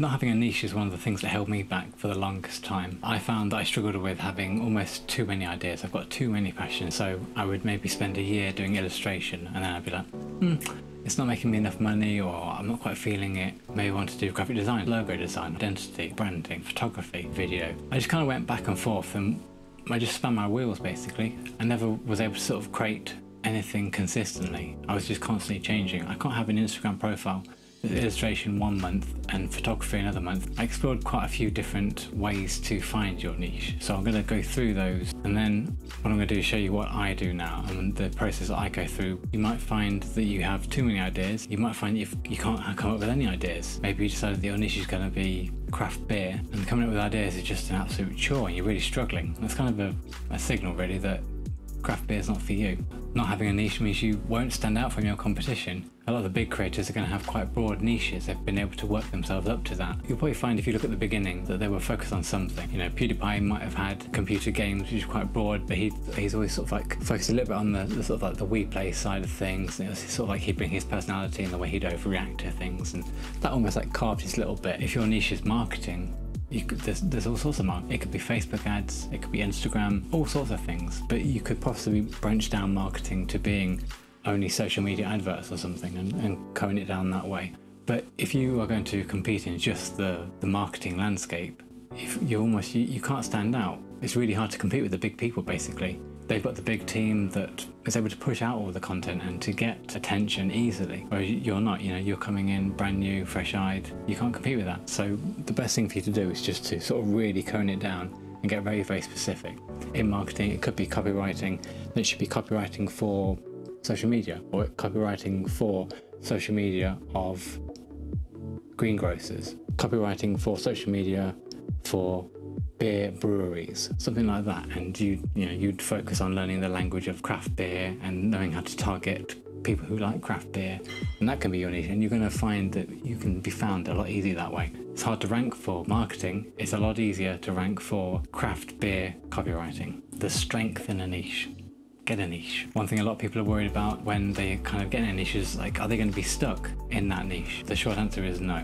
Not having a niche is one of the things that held me back for the longest time. I found that I struggled with having almost too many ideas. I've got too many passions, so I would maybe spend a year doing illustration and then I'd be like, it's not making me enough money, or I'm not quite feeling it. Maybe I want to do graphic design, logo design, identity, branding, photography, video. I just kind of went back and forth and I just spun my wheels basically. I never was able to sort of create anything consistently. I was just constantly changing. I can't have an Instagram profile with illustration 1 month and photography another month. I explored quite a few different ways to find your niche, so I'm going to go through those, and then what I'm going to do is show you what I do now and the process that I go through. You might find that you have too many ideas. You might find you can't come up with any ideas. Maybe you decided that your niche is going to be craft beer, and coming up with ideas is just an absolute chore and you're really struggling. That's kind of a signal really that craft beer is not for you. Not having a niche means you won't stand out from your competition. A lot of the big creators are going to have quite broad niches. They've been able to work themselves up to that. You'll probably find if you look at the beginning that they were focused on something. You know, PewDiePie might have had computer games, which is quite broad, but he's always sort of like focused a little bit on the sort of like the we play side of things. And it was sort of like he'd bring his personality and the way he'd overreact to things, and that almost like carved his little bit. If your niche is marketing, there's all sorts of marketing. It could be Facebook ads, it could be Instagram, all sorts of things. But you could possibly branch down marketing to being only social media adverts or something and cone it down that way. But if you are going to compete in just the marketing landscape, if you're almost, you can't stand out. It's really hard to compete with the big people basically. They've got the big team that is able to push out all the content and to get attention easily. Whereas you're not, you know, you're coming in brand new, fresh-eyed. You can't compete with that. So the best thing for you to do is just to sort of really cone it down and get very, very specific. In marketing, it could be copywriting. It should be copywriting for social media, or copywriting for social media of greengrocers, copywriting for social media for beer breweries, something like that. And you'd focus on learning the language of craft beer and knowing how to target people who like craft beer, and that can be your niche. And you're going to find that you can be found a lot easier that way. It's hard to rank for marketing. It's a lot easier to rank for craft beer copywriting. The strength in a niche. Get a niche. One thing a lot of people are worried about when they kind of get in a niche is like, are they going to be stuck in that niche? The short answer is no.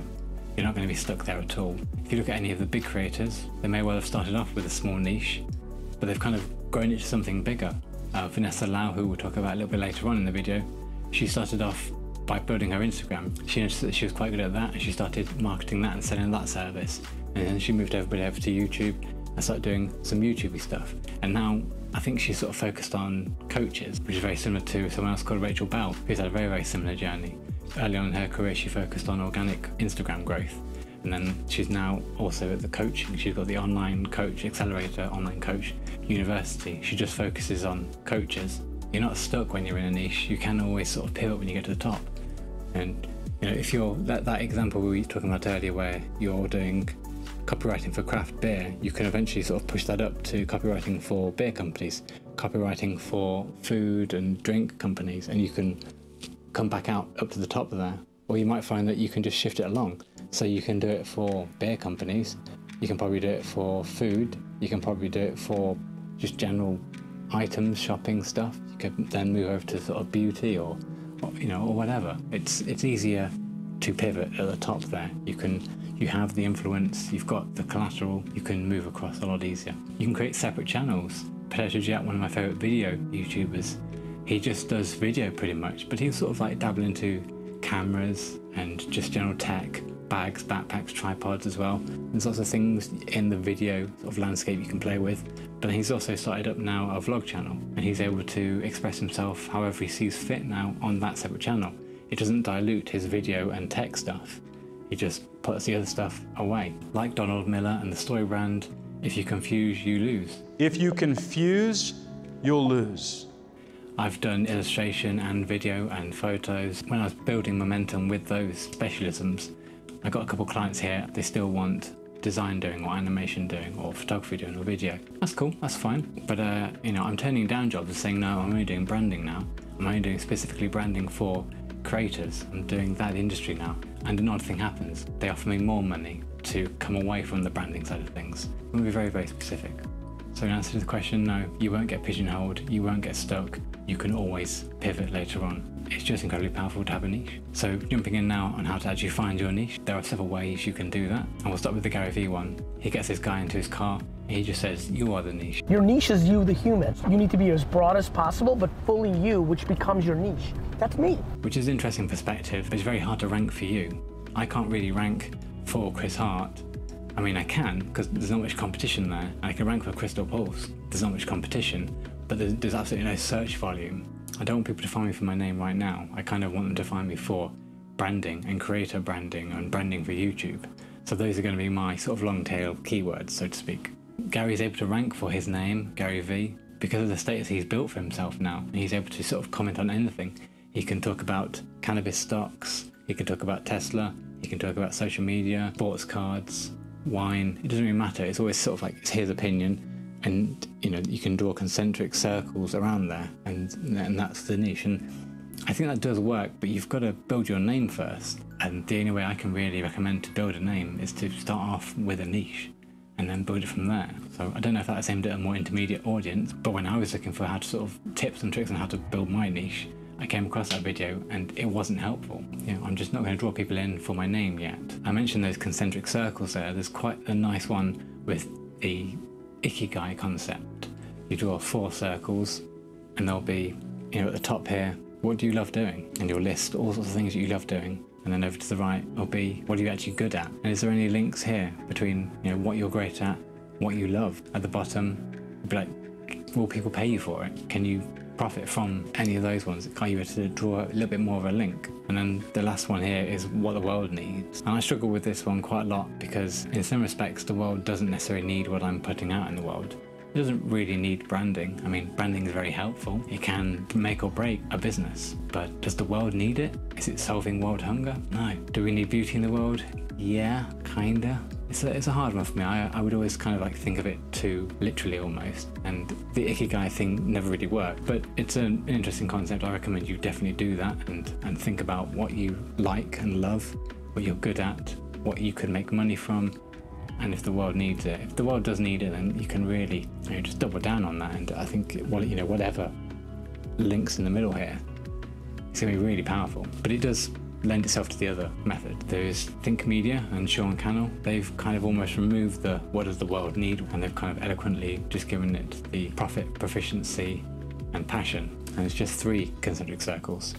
You're not going to be stuck there at all. If you look at any of the big creators, they may well have started off with a small niche, but they've kind of grown into something bigger. Vanessa Lau, who we'll talk about a little bit later on in the video, she started off by building her Instagram. She noticed that she was quite good at that, and she started marketing that and selling that service. And then she moved everybody over to YouTube and started doing some YouTube-y stuff. And now I think she's sort of focused on coaches, which is very similar to someone else called Rachel Bell, who's had a very, very similar journey. Early on in her career, she focused on organic Instagram growth, and then she's now also at the coaching. She's got the online coach accelerator, online coach university. She just focuses on coaches. You're not stuck when you're in a niche. You can always sort of pivot when you get to the top. And you know, if you're that example we were talking about earlier, where you're doing copywriting for craft beer, you can eventually sort of push that up to copywriting for beer companies, copywriting for food and drink companies, and you can come back out up to the top of there. Or you might find that you can just shift it along. So you can do it for beer companies, you can probably do it for food, you can probably do it for just general items, shopping stuff. You could then move over to sort of beauty or you know, or whatever. It's easier to pivot at the top there. You have the influence, you've got the collateral, you can move across a lot easier. You can create separate channels. Peter Jat, one of my favourite video YouTubers, he just does video pretty much, but he's sort of like dabbling into cameras and just general tech, bags, backpacks, tripods as well. There's lots of things in the video sort of landscape you can play with, but he's also started up now a vlog channel, and he's able to express himself however he sees fit now on that separate channel. It doesn't dilute his video and tech stuff. He just puts the other stuff away. Like Donald Miller and the story brand, if you confuse, you lose. If you confuse, you'll lose. I've done illustration and video and photos. When I was building momentum with those specialisms, I got a couple of clients here. They still want design doing, or animation doing, or photography doing, or video. That's cool, that's fine. But you know, I'm turning down jobs and saying, no, I'm only doing branding now. I'm only doing specifically branding for creators. I'm doing that industry now. And an odd thing happens. They offer me more money to come away from the branding side of things. I'm going to be very, very specific. So in answer to the question, no, you won't get pigeonholed, you won't get stuck, you can always pivot later on. It's just incredibly powerful to have a niche. So jumping in now on how to actually find your niche, there are several ways you can do that. And we'll start with the Gary Vee one. He gets this guy into his car, and he just says, you are the niche. Your niche is you, the human. You need to be as broad as possible, but fully you, which becomes your niche. That's me. Which is an interesting perspective. It's very hard to rank for you. I can't really rank for Chris Hart. I mean, I can, because there's not much competition there. I can rank for Crystal Pulse. There's not much competition, but there's absolutely no search volume. I don't want people to find me for my name right now. I kind of want them to find me for branding and creator branding and branding for YouTube. So those are going to be my sort of long tail keywords, so to speak. Gary's able to rank for his name, Gary Vee, because of the status he's built for himself now. He's able to sort of comment on anything. He can talk about cannabis stocks, he can talk about Tesla, he can talk about social media, sports cards, wine. It doesn't really matter. It's always sort of like, it's his opinion. And you know, you can draw concentric circles around there, and that's the niche. And I think that does work, but you've got to build your name first. And the only way I can really recommend to build a name is to start off with a niche and then build it from there. So I don't know if that's aimed at a more intermediate audience, but when I was looking for how to sort of tips and tricks on how to build my niche, I came across that video and it wasn't helpful. You know, I'm just not going to draw people in for my name yet. I mentioned those concentric circles there. There's quite a nice one with the Ikigai concept. You draw 4 circles and there'll be, you know, at the top here, what do you love doing? And you'll list all sorts of things that you love doing. And then over to the right will be, what are you actually good at? And is there any links here between, you know, what you're great at, what you love? At the bottom, it'll be like, will people pay you for it? Can you profit from any of those ones? Are you able to draw a little bit more of a link? And then the last one here is what the world needs. And I struggle with this one quite a lot because in some respects, the world doesn't necessarily need what I'm putting out in the world. It doesn't really need branding. I mean, branding is very helpful. It can make or break a business, but does the world need it? Is it solving world hunger? No. Do we need beauty in the world? Yeah, kinda. It's a hard one for me. I would always kind of like think of it too literally almost, and the Ikigai thing never really worked, but it's an interesting concept. I recommend you definitely do that and think about what you like and love, what you're good at, what you could make money from, and if the world needs it. If the world does need it, then you can really, you know, just double down on that, and I think, you know, whatever links in the middle here, it's going to be really powerful, but it does lend itself to the other method. There's Think Media and Sean Cannell. They've kind of almost removed the what does the world need, and they've kind of eloquently just given it the profit, proficiency and passion. And it's just 3 concentric circles.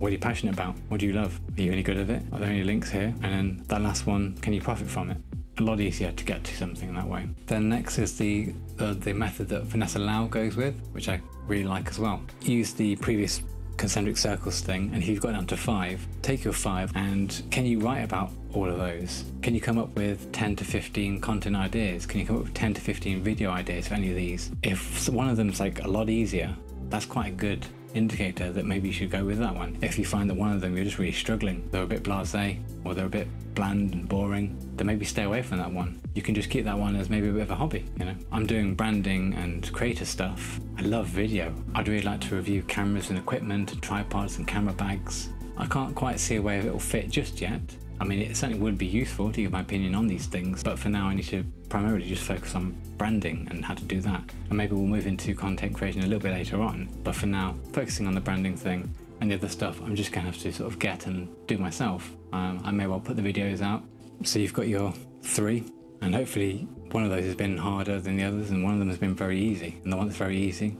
What are you passionate about? What do you love? Are you any good at it? Are there any links here? And then that last one, can you profit from it? A lot easier to get to something that way. Then next is the method that Vanessa Lau goes with, which I really like as well. Use the previous concentric circles thing, and if you've got down to 5, take your 5 and can you write about all of those? Can you come up with 10 to 15 content ideas? Can you come up with 10 to 15 video ideas for any of these? If one of them's like a lot easier, that's quite a good indicator that maybe you should go with that one. If you find that one of them you're just really struggling, they're a bit blasé or they're a bit bland and boring, then maybe stay away from that one. You can just keep that one as maybe a bit of a hobby, you know. I'm doing branding and creator stuff. I love video. I'd really like to review cameras and equipment, and tripods and camera bags. I can't quite see a way it'll fit just yet. I mean, it certainly would be useful to give my opinion on these things, but for now I need to primarily just focus on branding and how to do that. And maybe we'll move into content creation a little bit later on, but for now, focusing on the branding thing and the other stuff, I'm just gonna have to sort of get and do myself. I may well put the videos out. So you've got your 3, and hopefully one of those has been harder than the others, and one of them has been very easy. And the one that's very easy,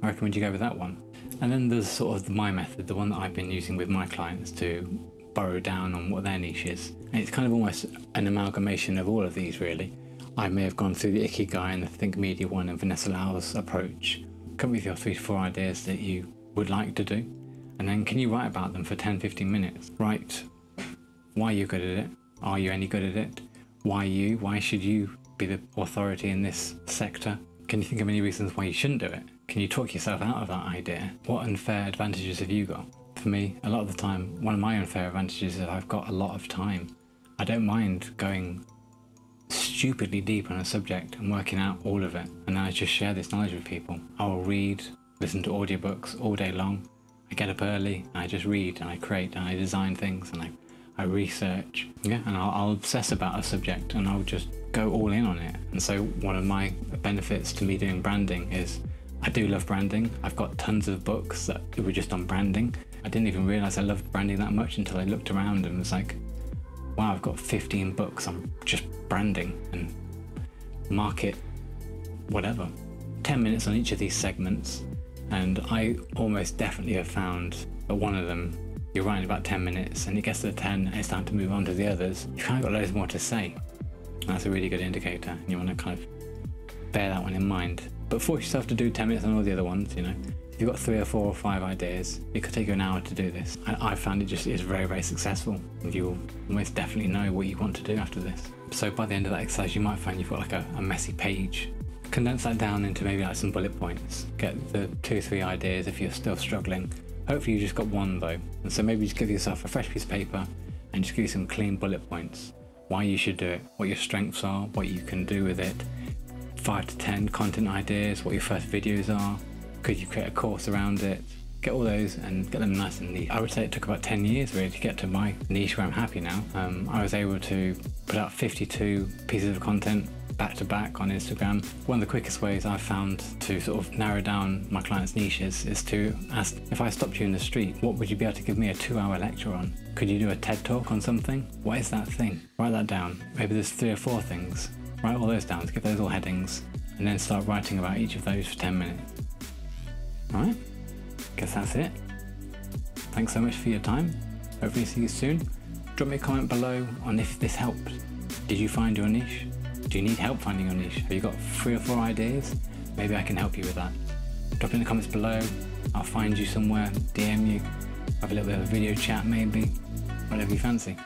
I recommend you go with that one. And then there's sort of my method, the one that I've been using with my clients to burrow down on what their niche is. And it's kind of almost an amalgamation of all of these, really. I may have gone through the Ikigai and the Think Media one and Vanessa Lau's approach. Come with your 3 to 4 ideas that you would like to do, and then can you write about them for 10-15 minutes? Write why you're good at it. Are you any good at it? Why you? Why should you be the authority in this sector? Can you think of any reasons why you shouldn't do it? Can you talk yourself out of that idea? What unfair advantages have you got? For me, a lot of the time, one of my unfair advantages is that I've got a lot of time. I don't mind going stupidly deep on a subject and working out all of it, and then I just share this knowledge with people. I'll read, listen to audiobooks all day long. I get up early, and I just read, and I create, and I design things, and I I research, and I'll obsess about a subject and I'll just go all in on it. And so one of my benefits to me doing branding is I do love branding. I've got tons of books that were just on branding. I didn't even realize I loved branding that much until I looked around and was like, wow, I've got 15 books on just branding and market whatever. 10 minutes on each of these segments, and I almost definitely have found that one of them, you're right in about 10 minutes, and it gets to the 10 and it's time to move on to the others. You've kind of got loads more to say. That's a really good indicator, and you want to kind of bear that one in mind. But force yourself to do 10 minutes on all the other ones, you know. If you've got 3 or 4 or 5 ideas, it could take you an hour to do this. I found it just is very, very successful. And you will almost definitely know what you want to do after this. So by the end of that exercise, you might find you've got like a messy page. Condense that down into maybe like some bullet points. Get the 2 or 3 ideas if you're still struggling. Hopefully you just got one though. And so maybe just give yourself a fresh piece of paper and just give you some clean bullet points. Why you should do it, what your strengths are, what you can do with it, 5 to 10 content ideas, what your first videos are, could you create a course around it? Get all those and get them nice and neat. I would say it took about 10 years really to get to my niche where I'm happy now. I was able to put out 52 pieces of content back to back on Instagram. One of the quickest ways I've found to sort of narrow down my clients' niches is to ask, if I stopped you in the street, what would you be able to give me a 2-hour lecture on? Could you do a TED talk on something? What is that thing? Write that down. Maybe there's 3 or 4 things. Write all those down, give those all headings, and then start writing about each of those for 10 minutes. All right, guess that's it. Thanks so much for your time. Hopefully see you soon. Drop me a comment below on if this helped. Did you find your niche? Do you need help finding your niche? Have you got 3 or 4 ideas? Maybe I can help you with that. Drop it in the comments below. I'll find you somewhere, DM you, have a little bit of a video chat maybe, whatever you fancy.